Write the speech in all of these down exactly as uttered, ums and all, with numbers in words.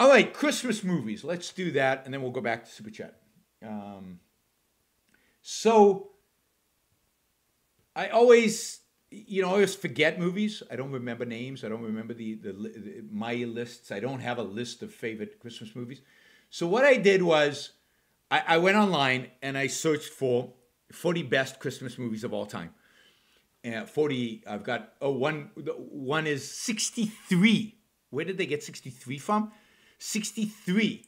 All right, Christmas movies. Let's do that, and then we'll go back to Super Chat. Um, so I always, you know, I always forget movies. I don't remember names. I don't remember the, the, the my lists. I don't have a list of favorite Christmas movies. So what I did was I, I went online and I searched for forty best Christmas movies of all time. Uh, forty, I've got, oh, one, one is sixty-three. Where did they get sixty-three from? sixty-three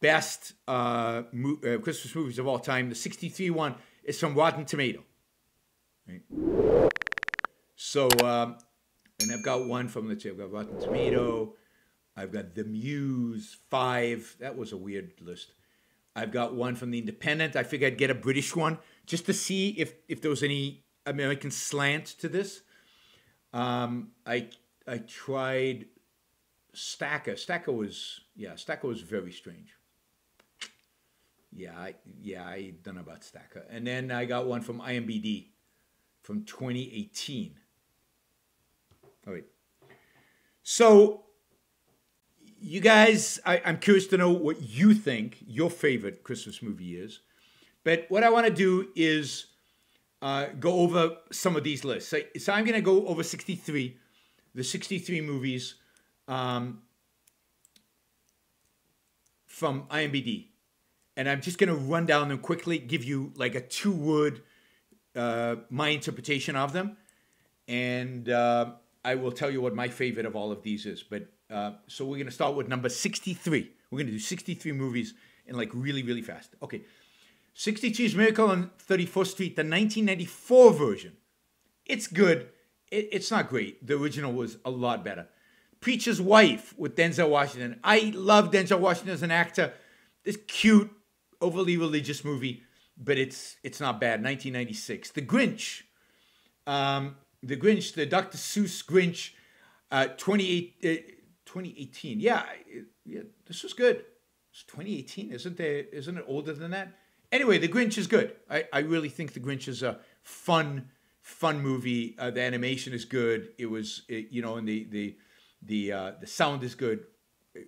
best uh, mo uh, Christmas movies of all time. The sixty-three one is from Rotten Tomato. Right? So, um, and I've got one from, let's see, I've got Rotten Tomato. I've got The Muse, five. That was a weird list. I've got one from The Independent. I figured I'd get a British one just to see if, if there was any American slant to this. Um, I I tried Stacker. Stacker was, yeah, Stacker was very strange. Yeah, I, yeah, I don't know about Stacker. And then I got one from I M D B from twenty eighteen. All right. So you guys, I, I'm curious to know what you think your favorite Christmas movie is. But what I want to do is uh, go over some of these lists. So, so I'm going to go over sixty-three, the sixty-three movies Um, from I M D B. And I'm just going to run down them quickly, give you like a two-word, uh, my interpretation of them. And uh, I will tell you what my favorite of all of these is. But uh, so we're going to start with number sixty-three. We're going to do sixty-three movies and like really, really fast. Okay. sixty-three's Miracle on thirty-fourth Street, the nineteen ninety-four version. It's good. It, it's not great. The original was a lot better. Preacher's Wife with Denzel Washington. I love Denzel Washington as an actor. This cute, overly religious movie, but it's it's not bad. nineteen ninety-six. The Grinch. Um, the Grinch, the Doctor Seuss Grinch, uh, twenty eighteen. Yeah, it, yeah, this was good. It's twenty eighteen, isn't there? Isn't it older than that? Anyway, The Grinch is good. I, I really think The Grinch is a fun, fun movie. Uh, the animation is good. It was, it, you know, in the... the The uh, the sound is good.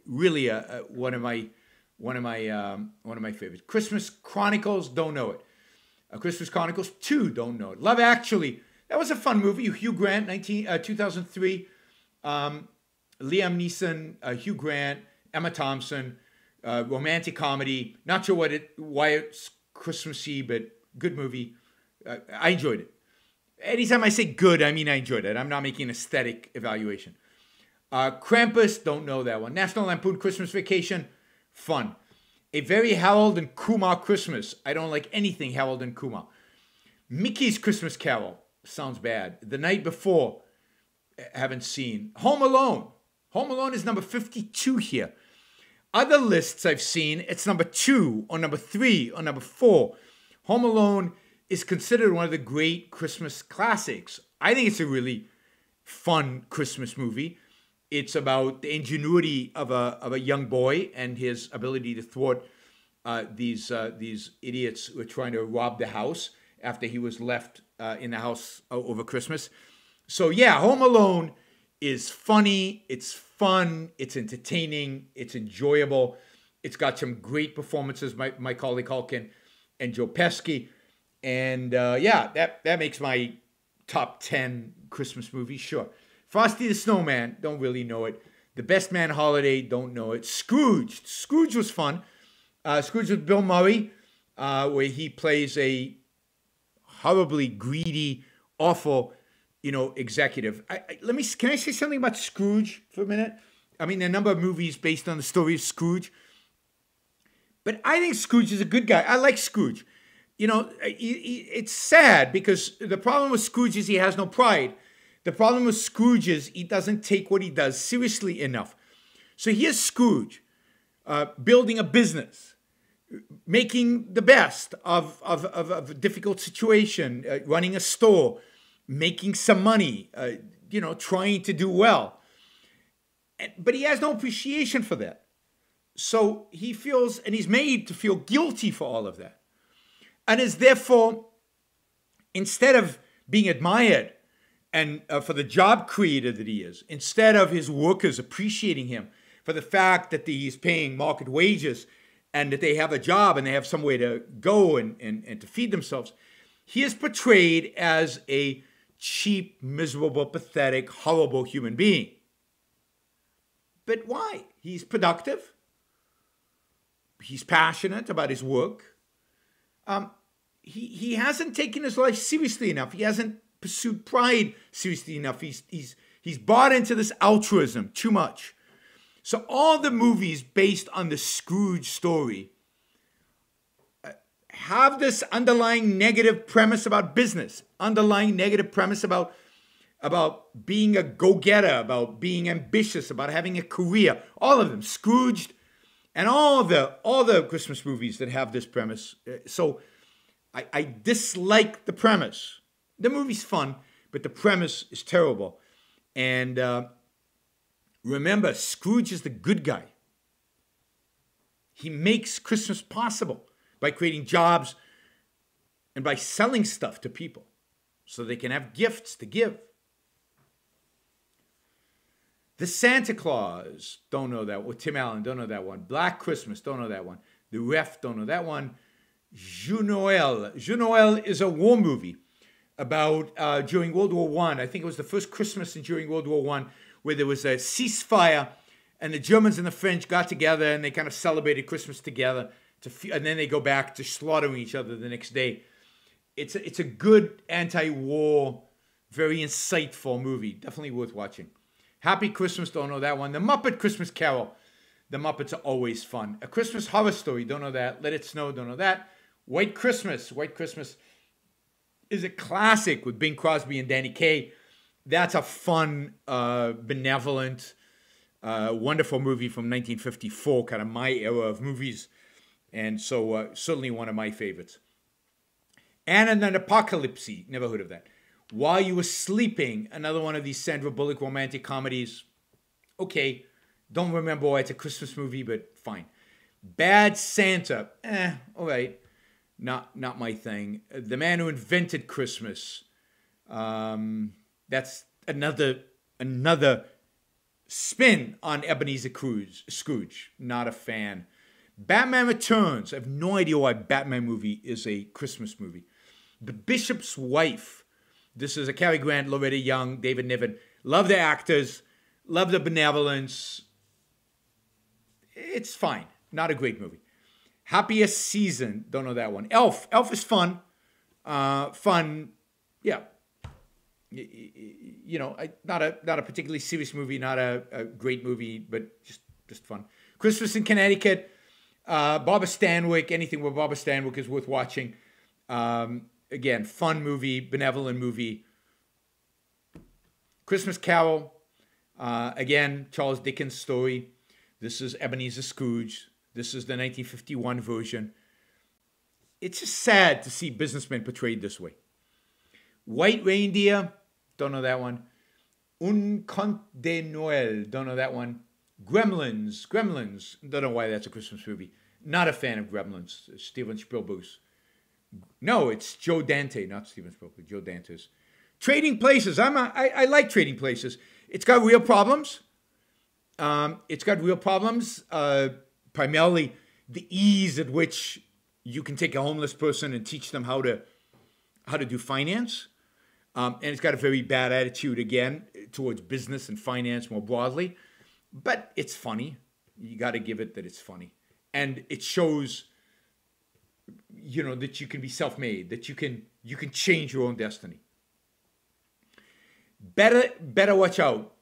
Really, uh, uh, one of my one of my um, one of my favorites. Christmas Chronicles, don't know it. Uh, Christmas Chronicles two, don't know it. Love Actually, that was a fun movie. Hugh Grant, nineteen uh, two thousand three. Um, Liam Neeson, uh, Hugh Grant, Emma Thompson, uh, romantic comedy. Not sure what it why it's Christmassy, but good movie. Uh, I enjoyed it. Anytime I say good, I mean I enjoyed it. I'm not making an aesthetic evaluation. Uh, Krampus, don't know that one. National Lampoon Christmas Vacation, fun. A Very Harold and Kumar Christmas. I don't like anything Harold and Kumar. Mickey's Christmas Carol, sounds bad. The Night Before, haven't seen. Home Alone. Home Alone is number fifty-two here. Other lists I've seen, it's number two or number three or number four. Home Alone is considered one of the great Christmas classics. I think it's a really fun Christmas movie. It's about the ingenuity of a of a young boy and his ability to thwart uh, these uh, these idiots who are trying to rob the house after he was left uh, in the house over Christmas. So yeah, Home Alone is funny. It's fun. It's entertaining. It's enjoyable. It's got some great performances by Macaulay Culkin and Joe Pesci. And uh, yeah, that that makes my top ten Christmas movies. Sure. Frosty the Snowman, don't really know it. The Best Man Holiday, don't know it. Scrooge, Scrooge was fun. Uh, Scrooge with Bill Murray, uh, where he plays a horribly greedy, awful, you know, executive. I, I, let me, can I say something about Scrooge for a minute? I mean, there are a number of movies based on the story of Scrooge. But I think Scrooge is a good guy. I like Scrooge. You know, it, it, it's sad because the problem with Scrooge is he has no pride. The problem with Scrooge is he doesn't take what he does seriously enough. So here's Scrooge uh, building a business, making the best of, of, of, of a difficult situation, uh, running a store, making some money, uh, you know, trying to do well. And, but he has no appreciation for that. So he feels, and he's made to feel guilty for all of that. And is therefore, instead of being admired, and uh, for the job creator that he is, instead of his workers appreciating him, for the fact that he's paying market wages and that they have a job and they have somewhere to go and, and, and to feed themselves. He is portrayed as a cheap, miserable, pathetic, horrible human being. But why? He's productive. He's passionate about his work. Um, he, he hasn't taken his life seriously enough. He hasn't pursued pride seriously enough. He's, he's, he's bought into this altruism too much. So all the movies based on the Scrooge story have this underlying negative premise about business, underlying negative premise about, about being a go-getter, about being ambitious, about having a career. All of them, Scrooged, and all the, all the Christmas movies that have this premise. So I, I dislike the premise. The movie's fun, but the premise is terrible. And uh, remember, Scrooge is the good guy. He makes Christmas possible by creating jobs and by selling stuff to people so they can have gifts to give. The Santa Claus, don't know that one. Tim Allen, don't know that one. Black Christmas, don't know that one. The Ref, don't know that one. Je Noël. Je Noël is a war movie about uh, during World War One. I think it was the first Christmas and during World War One where there was a ceasefire and the Germans and the French got together and they kind of celebrated Christmas together. To f and then they go back to slaughtering each other the next day. It's a, it's a good anti-war, very insightful movie. Definitely worth watching. Happy Christmas, don't know that one. The Muppet Christmas Carol. The Muppets are always fun. A Christmas Horror Story, don't know that. Let It Snow, don't know that. White Christmas. White Christmas is a classic with Bing Crosby and Danny Kaye. That's a fun, uh, benevolent, uh, wonderful movie from nineteen fifty-four, kind of my era of movies. And so uh, certainly one of my favorites. Anna and an Apocalypse. Never heard of that. While You Were Sleeping. Another one of these Sandra Bullock romantic comedies. Okay. Don't remember why it's a Christmas movie, but fine. Bad Santa. Eh, all right. Not, not my thing. The Man Who Invented Christmas. Um, that's another, another spin on Ebenezer Scrooge. Not a fan. Batman Returns. I have no idea why Batman movie is a Christmas movie. The Bishop's Wife. This is a Cary Grant, Loretta Young, David Niven. Love the actors. Love the benevolence. It's fine. Not a great movie. Happiest Season. Don't know that one. Elf. Elf is fun. Uh, fun. Yeah. You know, not a, not a particularly serious movie. Not a, a great movie, but just, just fun. Christmas in Connecticut. Uh, Barbara Stanwyck, anything with Barbara Stanwyck is worth watching. Um, again, fun movie, benevolent movie. Christmas Carol, uh, again, Charles Dickens' story. This is Ebenezer Scrooge. This is the nineteen fifty-one version. It's just sad to see businessmen portrayed this way. White Reindeer, don't know that one. Un Conte de Noël, don't know that one. Gremlins, Gremlins. Don't know why that's a Christmas movie. Not a fan of Gremlins. Steven Spielberg's. No, it's Joe Dante, not Steven Spielberg. Joe Dante's. Trading Places. I'm a, I, I like Trading Places. It's got real problems. Um, it's got real problems. Uh, primarily the ease at which you can take a homeless person and teach them how to how to do finance. Um, and it's got a very bad attitude again towards business and finance more broadly. But it's funny. You got to give it that it's funny. And it shows, you know, that you can be self-made, that you can, you can change your own destiny. Better, better Watch Out.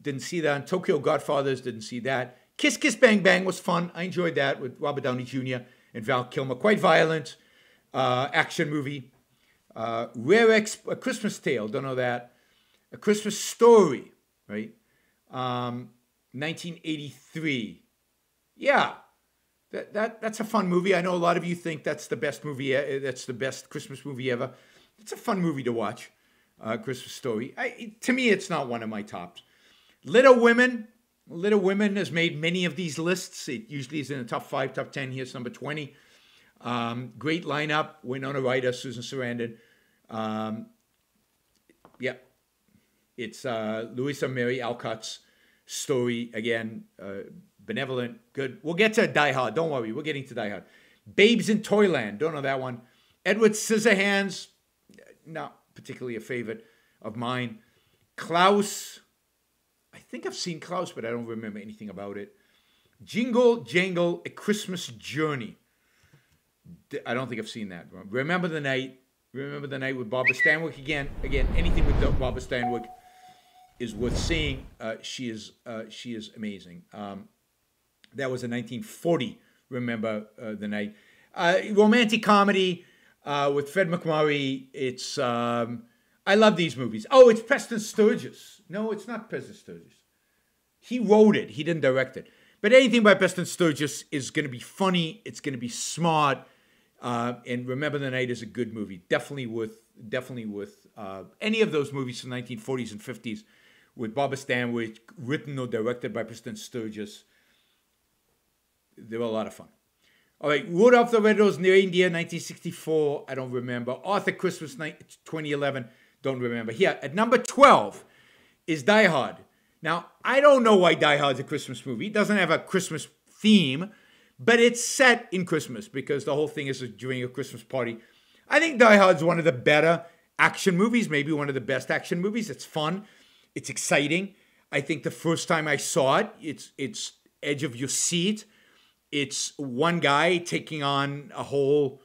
Didn't see that. Tokyo Godfathers, didn't see that. Kiss Kiss Bang Bang was fun. I enjoyed that with Robert Downey Junior and Val Kilmer. Quite violent. Uh, action movie. Uh, Rare Ex A Christmas Tale. Don't know that. A Christmas Story. Right? Um... nineteen eighty-three. Yeah, that, that, that's a fun movie. I know a lot of you think that's the best movie, that's the best Christmas movie ever. It's a fun movie to watch, uh, Christmas Story. I, to me, it's not one of my tops. Little Women. Little Women has made many of these lists. It usually is in the top five, top ten. Here's number twenty. Um, great lineup. Winona Ryder, Susan Sarandon. Um, yeah, it's uh, Louisa Mary Alcott's story, again, uh, Benevolent, good. We'll get to Die Hard. Don't worry. We're getting to Die Hard. Babes in Toyland. Don't know that one. Edward Scissorhands. Not particularly a favorite of mine. Klaus. I think I've seen Klaus, but I don't remember anything about it. Jingle Jangle, A Christmas Journey. I don't think I've seen that. Remember the Night. Remember the Night with Barbara Stanwyck. Again, again, anything with Barbara Stanwyck is worth seeing. Uh, she is uh, she is amazing. Um, that was in nineteen forty, Remember uh, the Night. Uh, romantic comedy uh, with Fred McMurray. It's, um, I love these movies. Oh, it's Preston Sturges. No, it's not Preston Sturges. He wrote it. He didn't direct it. But anything by Preston Sturges is going to be funny. It's going to be smart. Uh, and Remember the Night is a good movie. Definitely worth, definitely worth uh, any of those movies from the nineteen forties and fifties with Barbara Stanwyck, written or directed by Preston Sturges. They were a lot of fun. All right, Rudolph the Red-Nosed Reindeer, nineteen sixty-four. I don't remember. Arthur Christmas, twenty eleven. Don't remember. Here, at number twelve is Die Hard. Now, I don't know why Die Hard's a Christmas movie. It doesn't have a Christmas theme, but it's set in Christmas because the whole thing is during a Christmas party. I think Die Hard's one of the better action movies, maybe one of the best action movies. It's fun. It's exciting. I think the first time I saw it, it's, it's edge of your seat. It's one guy taking on a whole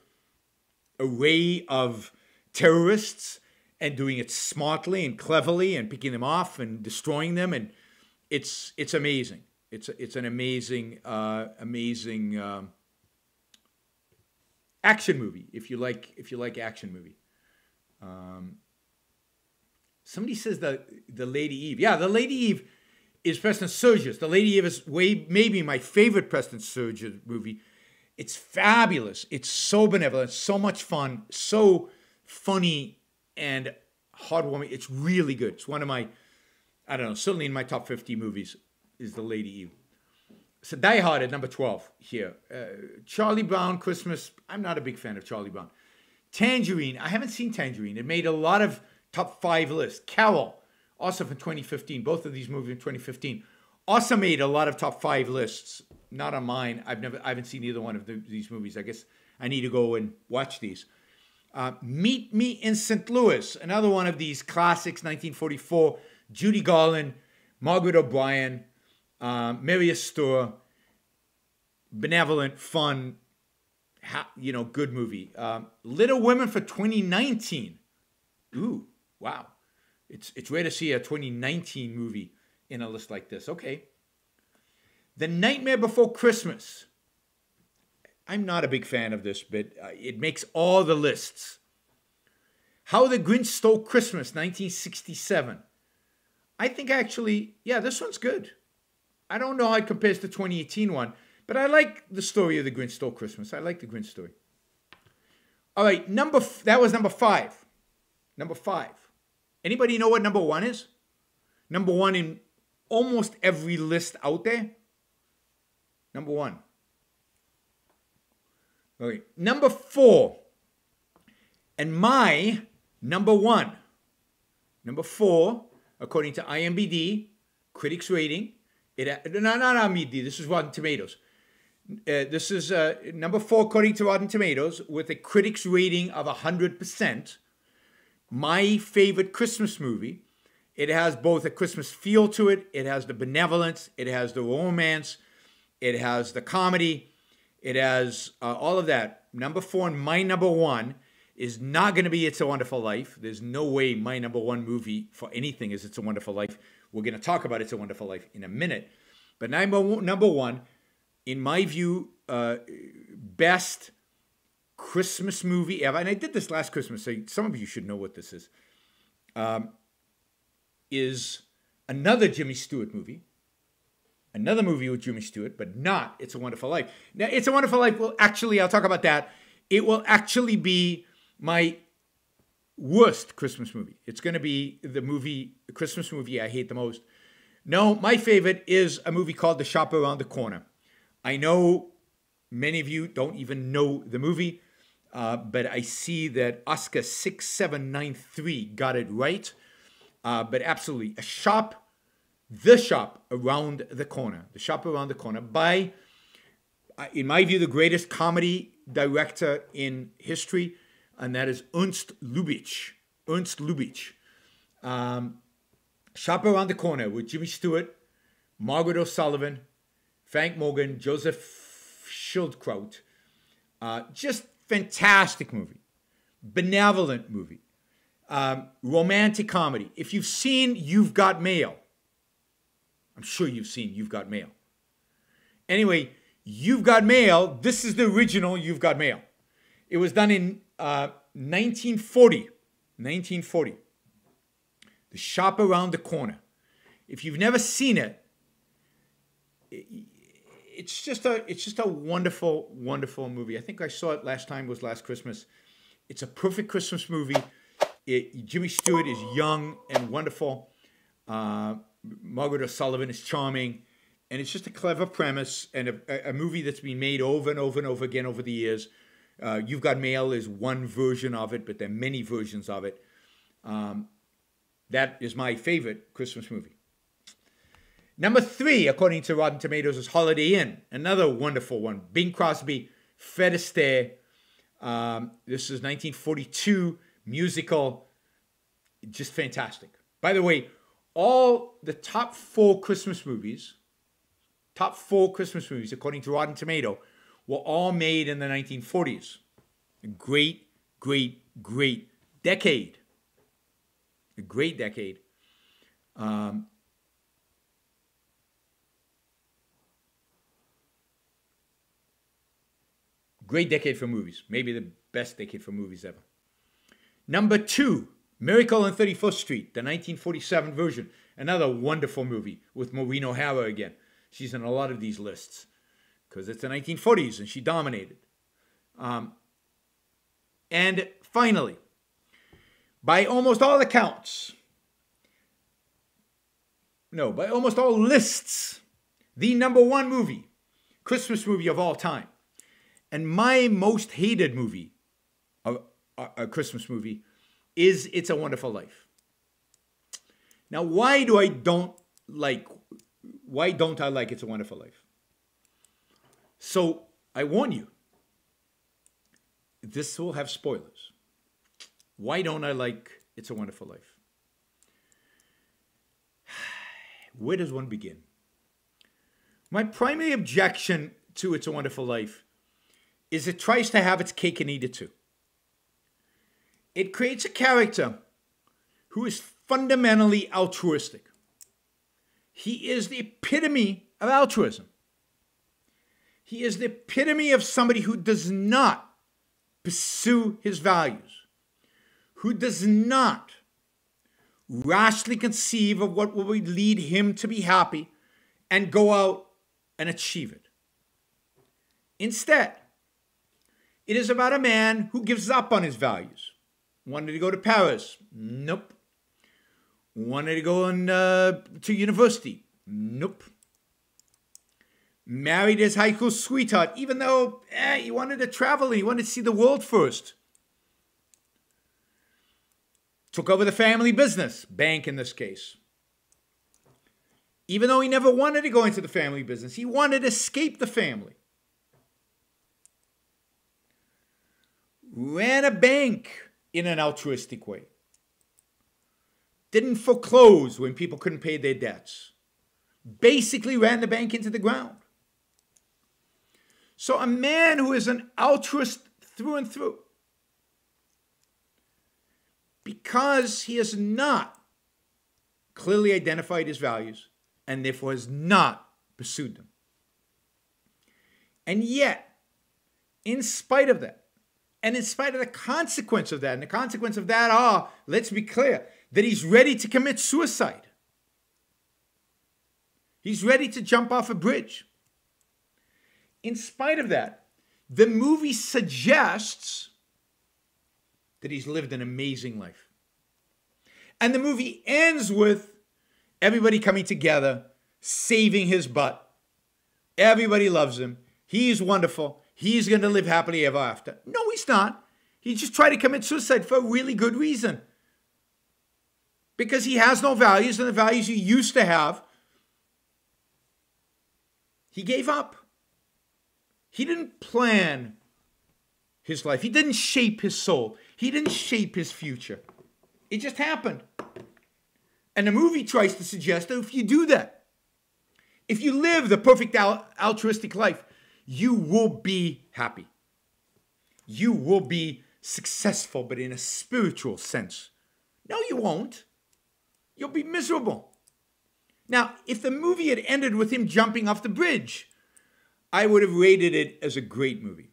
array of terrorists and doing it smartly and cleverly and picking them off and destroying them. And it's, it's amazing. It's, it's an amazing, uh, amazing um, action movie, if you like, if you like action movie. Um, somebody says the, the Lady Eve. Yeah, the Lady Eve is Preston Sturges. The Lady Eve is way, maybe my favorite Preston Sturges movie. It's fabulous. It's so benevolent, so much fun, so funny and heartwarming. It's really good. It's one of my, I don't know, certainly in my top fifty movies is The Lady Eve. So Die Hard at number twelve here. Uh, Charlie Brown Christmas. I'm not a big fan of Charlie Brown. Tangerine. I haven't seen Tangerine. It made a lot of top five lists. Carol. Also from twenty fifteen, both of these movies in twenty fifteen. Also made a lot of top five lists. Not on mine. I've never, I haven't seen either one of the, these movies. I guess I need to go and watch these. Uh, Meet Me in Saint Louis, another one of these classics, nineteen forty-four. Judy Garland, Margaret O'Brien, uh, Mary Astor. Benevolent, fun, ha you know, good movie. Um, Little Women for twenty nineteen. Ooh, wow. It's, it's rare to see a twenty nineteen movie in a list like this. Okay. The Nightmare Before Christmas. I'm not a big fan of this, but uh, it makes all the lists. How the Grinch Stole Christmas, nineteen sixty-seven. I think actually, yeah, this one's good. I don't know how it compares to the twenty eighteen one, but I like the story of The Grinch Stole Christmas. I like the Grinch story. All right, number f that was number five. Number five. Anybody know what number one is? Number one in almost every list out there. Number one. Okay. Number four. And my number one. Number four, according to I M D B, critics rating. It, no, not I M D B. This is Rotten Tomatoes. Uh, this is uh, number four, according to Rotten Tomatoes, with a critics rating of one hundred percent. My favorite Christmas movie. It has both a Christmas feel to it. It has the benevolence. It has the romance. It has the comedy. It has uh, all of that. Number four and my number one is not going to be It's a Wonderful Life. There's no way my number one movie for anything is It's a Wonderful Life. We're going to talk about It's a Wonderful Life in a minute. But number one, number one in my view, uh, best Christmas movie ever, and I did this last Christmas, so some of you should know what this is, um, is another Jimmy Stewart movie, another movie with Jimmy Stewart, but not It's a Wonderful Life. Now, It's a Wonderful Life, well, actually, I'll talk about that. It will actually be my worst Christmas movie. It's going to be the movie, the Christmas movie I hate the most. No, my favorite is a movie called The Shop Around the Corner. I know many of you don't even know the movie. Uh, but I see that Oscar six seven nine three got it right. Uh, but absolutely, a shop The Shop Around the Corner. The Shop Around the Corner by, in my view, the greatest comedy director in history, and that is Ernst Lubitsch. Ernst Lubitsch. Um, Shop Around the Corner with Jimmy Stewart, Margaret O'Sullivan, Frank Morgan, Joseph Schildkraut. Uh, just fantastic movie. Benevolent movie. Um, romantic comedy. If you've seen You've Got Mail, I'm sure you've seen You've Got Mail. Anyway, You've Got Mail, this is the original You've Got Mail. It was done in uh, nineteen forty. The Shop Around the Corner. If you've never seen it, it's just a it's just a wonderful, wonderful movie. I think I saw it last time, was last Christmas. It's a perfect Christmas movie. It, Jimmy Stewart is young and wonderful. Uh, Margaret O'Sullivan is charming. And it's just a clever premise and a, a movie that's been made over and over and over again over the years. Uh, You've Got Mail is one version of it, but there are many versions of it. Um, that is my favorite Christmas movie. Number three, according to Rotten Tomatoes, is Holiday Inn. Another wonderful one. Bing Crosby, Fred Astaire. Um, this is nineteen forty-two. Musical, just fantastic. By the way, all the top four Christmas movies, top four Christmas movies, according to Rotten Tomato, were all made in the nineteen forties. A great, great, great decade. A great decade. Um, great decade for movies. Maybe the best decade for movies ever. Number two, Miracle on thirty-fourth Street, the nineteen forty-seven version. Another wonderful movie with Maureen O'Hara again. She's in a lot of these lists because it's the nineteen forties and she dominated. Um, and finally, by almost all accounts, no, by almost all lists, the number one movie, Christmas movie of all time, and my most hated movie of a Christmas movie, is It's a Wonderful Life. Now, why do I don't like, why don't I like It's a Wonderful Life? So, I warn you, this will have spoilers. Why don't I like It's a Wonderful Life? Where does one begin? My primary objection to It's a Wonderful Life is it tries to have its cake and eat it too. It creates a character who is fundamentally altruistic. He is the epitome of altruism. He is the epitome of somebody who does not pursue his values, who does not rashly conceive of what will lead him to be happy and go out and achieve it. Instead, it is about a man who gives up on his values. Wanted to go to Paris? Nope. Wanted to go on, uh, to university? Nope. Married his high school sweetheart, even though eh, he wanted to travel and he wanted to see the world first. Took over the family business, bank in this case. Even though he never wanted to go into the family business, he wanted to escape the family. Ran a bank in an altruistic way. Didn't foreclose when people couldn't pay their debts. Basically ran the bank into the ground. So a man who is an altruist through and through, because he has not clearly identified his values and therefore has not pursued them. And yet, in spite of that, and in spite of the consequence of that, and the consequence of that are, let's be clear, that he's ready to commit suicide. He's ready to jump off a bridge. In spite of that, the movie suggests that he's lived an amazing life. And the movie ends with everybody coming together, saving his butt. Everybody loves him. He's wonderful. He's going to live happily ever after. No, he's not. He just tried to commit suicide for a really good reason. Because he has no values, and the values he used to have He gave up. He didn't plan his life. He didn't shape his soul. He didn't shape his future. It just happened. And the movie tries to suggest that if you do that, if you live the perfect al- altruistic life, you will be happy. You will be successful, but in a spiritual sense. No, you won't. You'll be miserable. Now, if the movie had ended with him jumping off the bridge, I would have rated it as a great movie.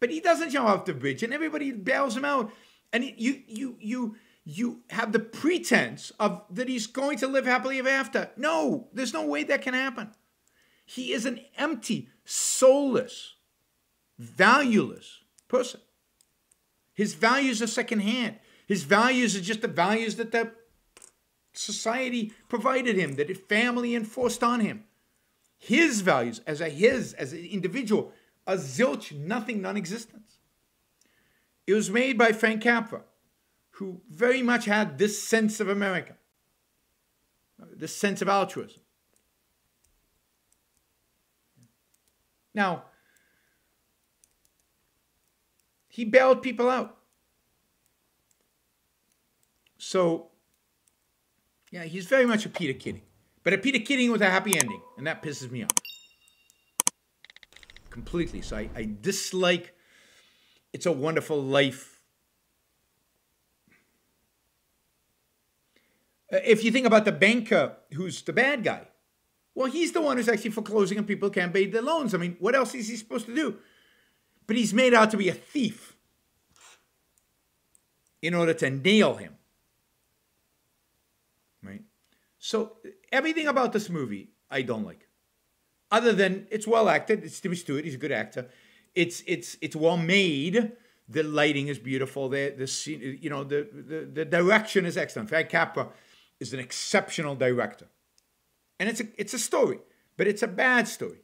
But he doesn't jump off the bridge, and everybody bails him out. And you, you, you, you have the pretense of that he's going to live happily ever after. No, there's no way that can happen. He is an empty, soulless, valueless person. His values are secondhand. His values are just the values that the society provided him, that it family enforced on him. His values as a his, as an individual, are zilch, nothing, non-existence. It was made by Frank Capra, who very much had this sense of America, this sense of altruism. Now, he bailed people out. So, yeah, he's very much a Peter Kidding. But a Peter Kidding with a happy ending, and that pisses me off completely. So I, I dislike It's a Wonderful Life. If you think about the banker who's the bad guy, well, he's the one who's actually foreclosing on people who can't pay their loans. I mean, what else is he supposed to do? But he's made out to be a thief in order to nail him. Right? So everything about this movie I don't like. Other than it's well acted, it's Jimmy Stewart, he's a good actor. It's it's it's well made. The lighting is beautiful. The the scene, you know, the, the the direction is excellent. Frank Capra is an exceptional director, and it's a it's a story, but it's a bad story.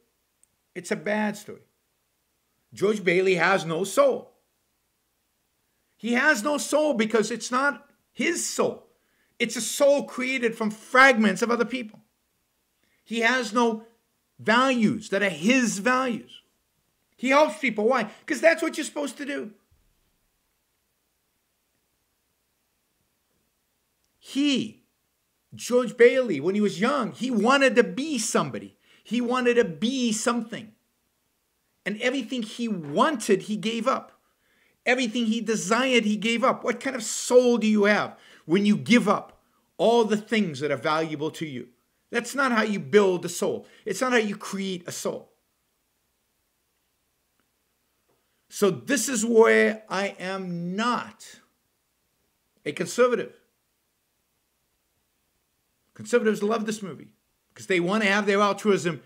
It's a bad story. George Bailey has no soul. He has no soul because it's not his soul. It's a soul created from fragments of other people. He has no values that are his values. He helps people. Why? Because that's what you're supposed to do. He, George Bailey, when he was young, he wanted to be somebody. He wanted to be something. And everything he wanted, he gave up. Everything he desired, he gave up. What kind of soul do you have when you give up all the things that are valuable to you? That's not how you build a soul. It's not how you create a soul. So this is where I am not a conservative. Conservatives love this movie because they want to have their altruism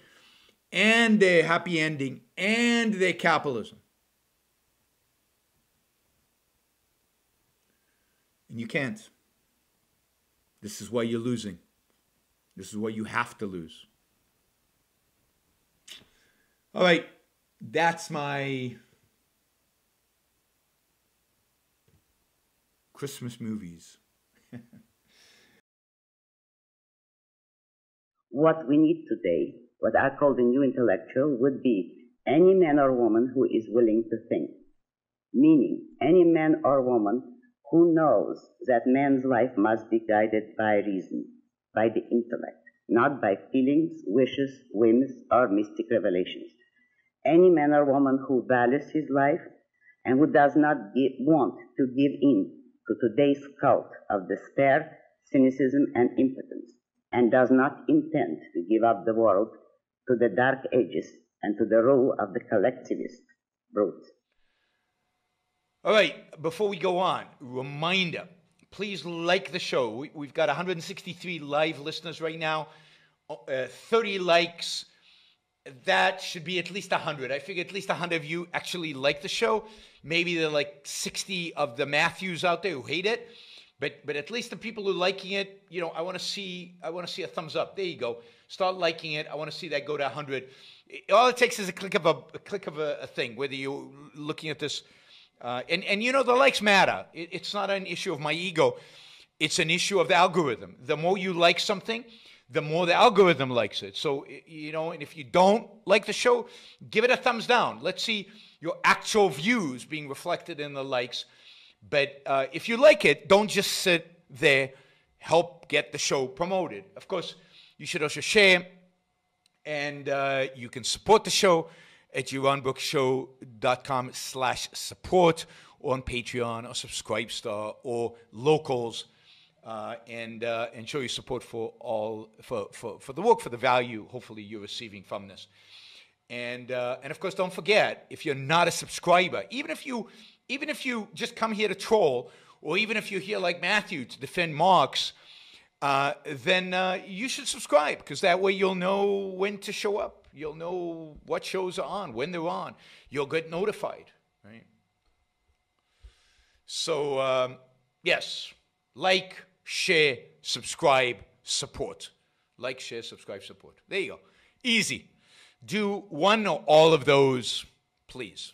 and their happy ending and their capitalism. And you can't. This is why you're losing. This is why you have to lose. All right, that's my Christmas movies. What we need today, what I call the new intellectual, would be any man or woman who is willing to think. Meaning, any man or woman who knows that man's life must be guided by reason, by the intellect, not by feelings, wishes, whims, or mystic revelations. Any man or woman who values his life and who does not give, want to give in to today's cult of despair, cynicism, and impotence, and does not intend to give up the world to the dark ages and to the rule of the collectivist brute. All right, before we go on, reminder, please like the show. We, we've got one hundred sixty-three live listeners right now, uh, thirty likes. That should be at least one hundred. I figure at least one hundred of you actually like the show. Maybe there are like sixty of the Matthews out there who hate it. But but at least the people who are liking it, you know, I want to see I want to see a thumbs up. There you go. Start liking it. I want to see that go to one hundred. All it takes is a click of a, a click of a, a thing, whether you're looking at this. Uh, and, and, you know, the likes matter. It, it's not an issue of my ego. It's an issue of the algorithm. The more you like something, the more the algorithm likes it. So, you know, and if you don't like the show, give it a thumbs down. Let's see your actual views being reflected in the likes. But uh, if you like it, don't just sit there. Help get the show promoted. Of course, you should also share, and uh, you can support the show at youronbrookshow.com slash support, or on Patreon, or Subscribestar, or Locals, uh, and uh, and show your support for all for, for for the work, for the value hopefully you're receiving from this. And uh, and of course, don't forget, if you're not a subscriber, even if you even if you just come here to troll, or even if you're here like Matthew to defend Marx, uh, then uh, you should subscribe, because that way you'll know when to show up. You'll know what shows are on, when they're on. You'll get notified, right? So, um, yes, like, share, subscribe, support. Like, share, subscribe, support. There you go. Easy. Do one or all of those, please.